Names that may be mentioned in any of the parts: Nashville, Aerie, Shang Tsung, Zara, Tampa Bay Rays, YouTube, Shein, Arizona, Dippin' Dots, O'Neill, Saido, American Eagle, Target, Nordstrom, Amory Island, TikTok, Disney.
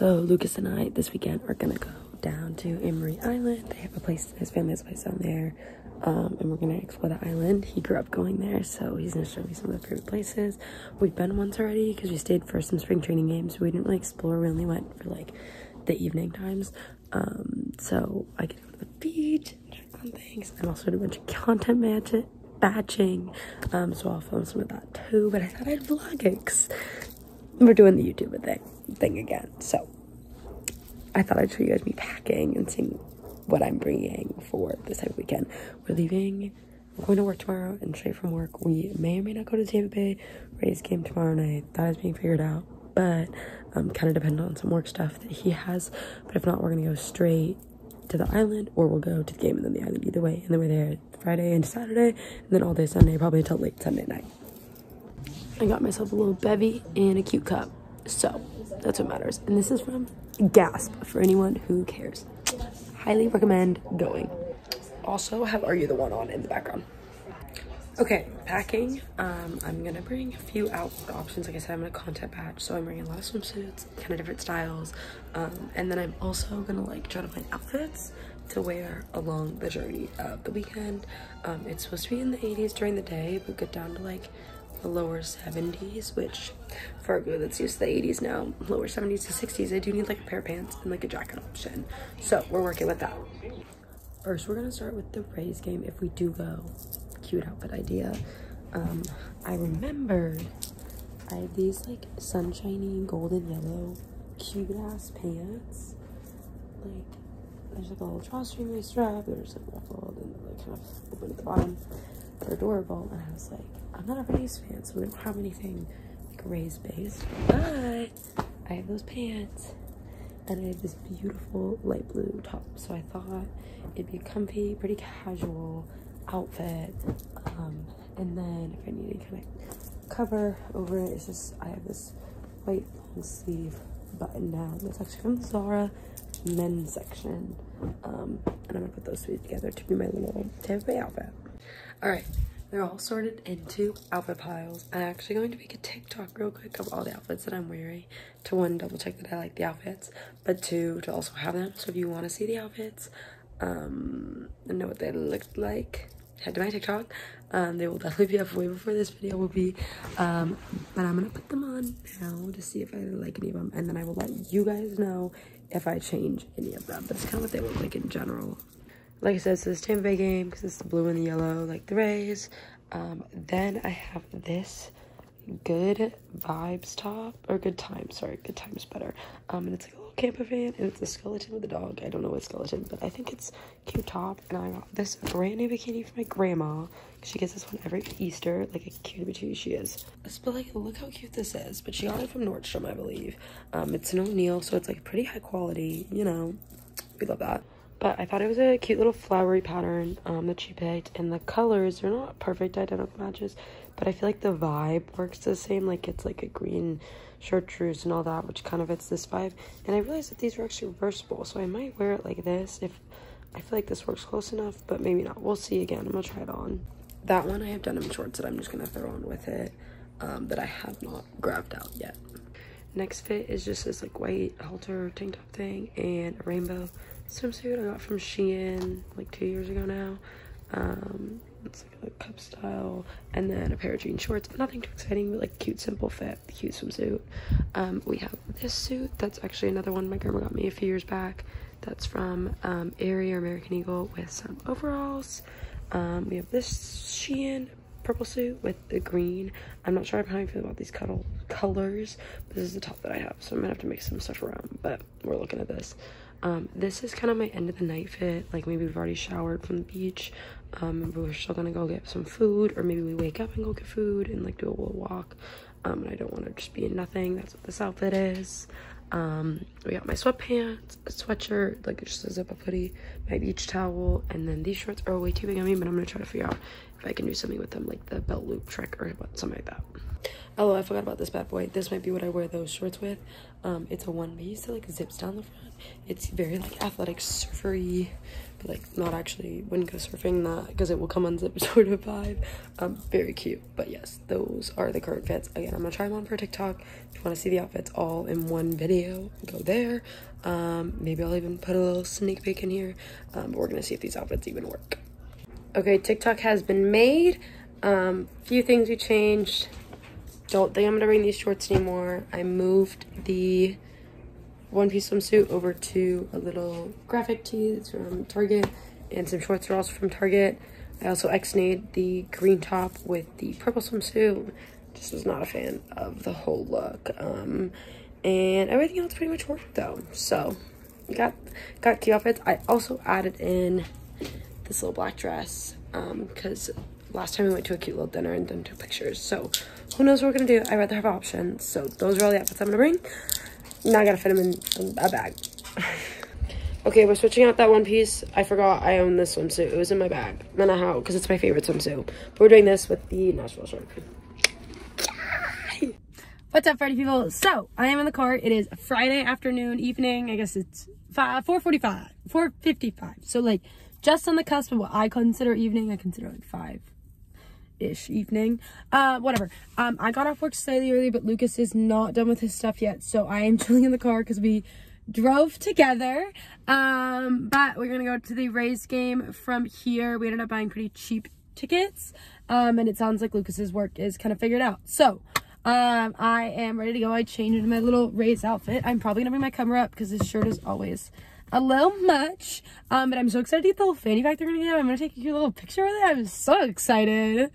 So Lucas and I this weekend are gonna go down to Amory Island. They have a place, his family has a place down there, and we're gonna explore the island. He grew up going there, so he's gonna show me some of the favorite places. We've been once already because we stayed for some spring training games. We didn't really explore, we only went for like the evening times. So I get to go to the beach and check on things. I'm also doing a bunch of content batching, so I'll film some of that too, but I thought I'd vlog it because we're doing the YouTube thing again, so I thought I'd show you guys me packing and seeing what I'm bringing for this type of weekend. We're leaving, we're going to work tomorrow and straight from work. We may or may not go to Tampa Bay Rays game tomorrow night. That is being figured out, but kind of dependent on some work stuff that he has, but if not, we're gonna go straight to the island, or we'll go to the game and then the island, either way. And then we're there Friday and Saturday, and then all day Sunday, probably until late Sunday night. I got myself a little bevy and a cute cup, so that's what matters. And this is from Gasp, for anyone who cares. Highly recommend going. Also have Are You The One on in the background. Okay, packing. I'm gonna bring a few outfit options. Like I said, I'm gonna content batch, so I'm bringing a lot of swimsuits, kind of different styles, and then I'm also gonna like try to find outfits to wear along the journey of the weekend. It's supposed to be in the 80s during the day, but get down to like the lower 70s, which for a girl that's used to the 80s now, lower 70s to 60s, I do need like a pair of pants and like a jacket option. So we're working with that. First, we're gonna start with the Rays game if we do go. Cute outfit idea. I remembered I have these like sunshiny golden yellow cute ass pants. Like there's like a little drawstring waist strap, there's like ruffled and like kind of open at the bottom. They're adorable, and I was like, I'm not a Rays fan, so we don't have anything like Rays based, but I have those pants and I have this beautiful light blue top, so I thought it'd be comfy, pretty casual outfit. And then if I need to kind of cover over it, it's just I have this white long sleeve button down that's actually from the Zara men's section, and I'm gonna put those three together to be my little Tampa Bay outfit. All right, they're all sorted into outfit piles. I'm actually going to make a TikTok real quick of all the outfits that I'm wearing to, one, double check that I like the outfits, but two, to also have them, so if you want to see the outfits and know what they looked like, head to my TikTok. They will definitely be up way before this video will be, but I'm gonna put them on now to see if I like any of them, and then I will let you guys know if I change any of them. That's kind of what they look like in general. Like I said, so this Tampa Bay game, because it's the blue and the yellow, like the Rays. Then I have this Good Vibes top, or Good Times, sorry, Good Times Better. And it's like camper van, and it's a skeleton with a dog. I don't know what skeleton, but I think it's cute top. And I got this brand new bikini for my grandma. She gets this one every Easter, like a cute bitch she is. But like, look how cute this is. But she got it from Nordstrom, I believe. It's an O'Neill, so it's like pretty high quality, you know, we love that. But I thought it was a cute little flowery pattern that she picked, and the colors are not perfect identical matches, but I feel like the vibe works the same. Like it's like a green chartreuse and all that, which kind of fits this vibe. And I realized that these were actually reversible, so I might wear it like this if I feel like this works close enough, but maybe not. We'll see again. I'm gonna try it on. That one I have denim shorts that I'm just gonna throw on with it, that I have not grabbed out yet. Next fit is just this like white halter tank top thing and a rainbow swimsuit I got from Shein like 2 years ago now. It's like a cup style, and then a pair of jean shorts. Nothing too exciting, but like cute simple fit, cute swimsuit. We have this suit that's actually another one my grandma got me a few years back, that's from Aerie or American Eagle, with some overalls. We have this Shein purple suit with the green. I'm not sure how I feel about these colors, but this is the top that I have, so I'm gonna have to make some stuff around, but we're looking at this. This is kind of my end of the night fit. Like maybe we've already showered from the beach, but we're still gonna go get some food, or maybe we wake up and go get food and like do a little walk. And I don't want to just be in nothing. That's what this outfit is. We got my sweatpants, a sweatshirt, like it just says up a hoodie, my beach towel, and then these shorts are way too big on me, but I'm gonna try to figure out if I can do something with them, like the belt loop trick or something like that. Oh, I forgot about this bad boy. This might be what I wear those shorts with. It's a one piece that like zips down the front. It's very like athletic surfery but like not actually, wouldn't go surfing, not because it will come unzipped sort of vibe. Very cute. But yes, those are the current fits. Again, I'm gonna try them on for TikTok. If you want to see the outfits all in one video, go there. Maybe I'll even put a little sneak peek in here, but we're gonna see if these outfits even work. Okay, TikTok has been made. Few things we changed. Don't think I'm gonna bring these shorts anymore. I moved the one-piece swimsuit over to a little graphic tee. It's from Target, and some shorts are also from Target. I also X-nayed the green top with the purple swimsuit. Just was not a fan of the whole look. And everything else pretty much worked though. So got cute outfits. I also added in this little black dress because last time we went to a cute little dinner and then took pictures. So who knows what we're gonna do? I rather have options. So those are all the outfits I'm gonna bring. Now I gotta fit them in a bag. Okay, we're switching out that one piece. I forgot I own this swimsuit. It was in my bag. I don't know how, because it's my favorite swimsuit. But we're doing this with the Nashville shirt. Yay! What's up, Friday people? So, I am in the car. It is Friday afternoon, evening. I guess it's 4:55. So, like, just on the cusp of what I consider evening. I consider, like, 5-ish evening, whatever. I got off work slightly early, but Lucas is not done with his stuff yet, so I am chilling in the car because we drove together. But we're gonna go to the Rays game from here. We ended up buying pretty cheap tickets, and it sounds like Lucas's work is kind of figured out, so I am ready to go. I changed into my little Rays outfit. I'm probably gonna bring my camera up because this shirt is always a little much, but I'm so excited to get the little fanny pack they're gonna give. I'm gonna take you a little picture with it. I'm so excited.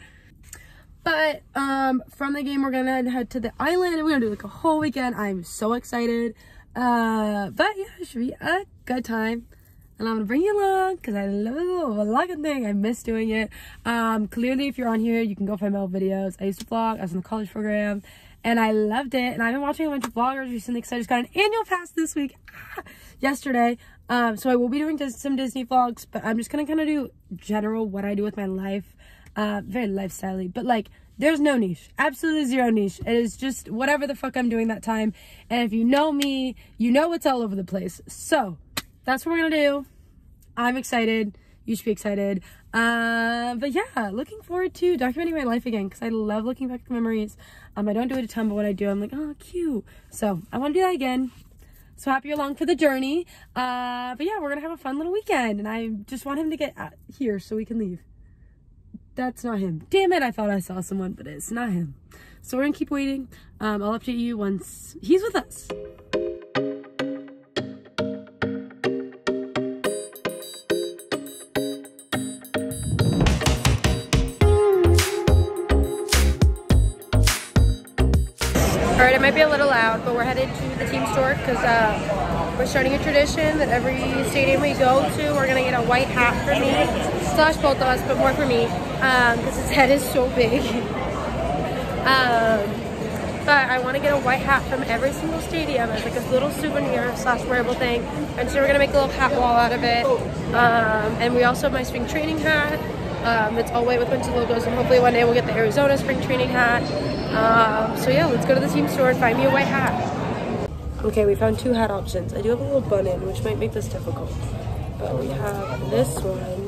But from the game, we're gonna head to the island. We're gonna do like a whole weekend. I'm so excited. But yeah, it should be a good time. And I'm gonna bring you along because I love the little vlogging thing. I miss doing it. Clearly, if you're on here, you can go find my old videos. I used to vlog. I was in the college program, and I loved it. And I've been watching a bunch of vloggers recently because I just got an annual pass this week, yesterday. So I will be doing some Disney vlogs, but I'm just gonna kind of do general what I do with my life. Very lifestyle-y, but like there's no niche, absolutely zero niche. It is just whatever the fuck I'm doing that time, and if you know me, you know it's all over the place. So that's what we're gonna do. I'm excited, you should be excited. But yeah, looking forward to documenting my life again because I love looking back at the memories. I don't do it a ton, but when I do, I'm like, oh, cute. So I want to do that again. So happy you're along for the journey. But yeah, we're gonna have a fun little weekend, and I just want him to get out here so we can leave. That's not him. Damn it, I thought I saw someone, but it's not him. So we're gonna keep waiting. I'll update you once he's with us. All right, it might be a little loud, but we're headed to the team store because we're starting a tradition that every stadium we go to, we're gonna get a white hat for me. Slash both of us, but more for me, because his head is so big. But I want to get a white hat from every single stadium as like a little souvenir slash wearable thing, and so we're gonna make a little hat wall out of it. And we also have my spring training hat that's all white with bunch of logos, and hopefully one day we'll get the Arizona spring training hat. So yeah, let's go to the team store and find me a white hat. Okay, we found two hat options. I do have a little bun in, which might make this difficult, but we have this one.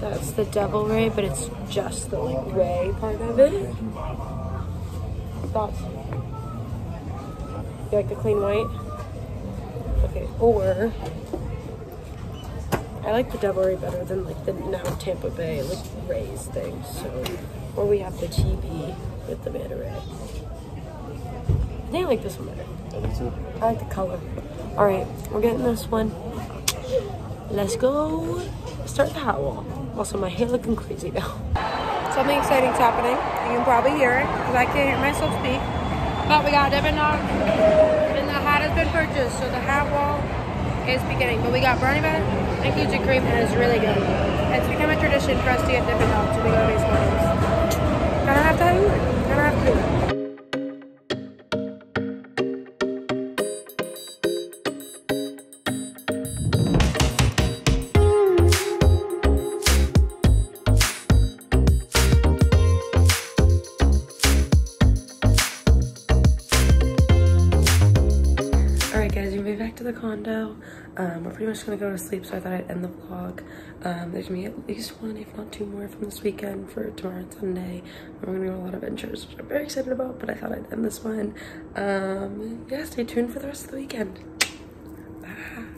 That's the devil ray, but it's just the like ray part of it. Thoughts? You like the clean white? Okay, or I like the devil ray better than like the now Tampa Bay like Rays thing. So, or we have the TB with the manta ray. I think I like this one better. I do too. I like the color. All right, we're getting this one. Let's go. Start the hat wall. Also, my hair looking crazy now. Something exciting's happening. You can probably hear it because I can't hear myself speak. But we got Dippin' Dots, and the hat has been purchased, so the hat wall is beginning. But we got brownie bread and cookie cream, and it's really good. It's become a tradition for us to get Dippin' Dots when we go to these parties. Gonna have to do it. Gonna have to do it. We're pretty much gonna go to sleep, so I thought I'd end the vlog. There's gonna be at least one, if not two more, from this weekend for tomorrow and Sunday. We're gonna do a lot of adventures, which I'm very excited about, but I thought I'd end this one. Yeah, stay tuned for the rest of the weekend. Bye.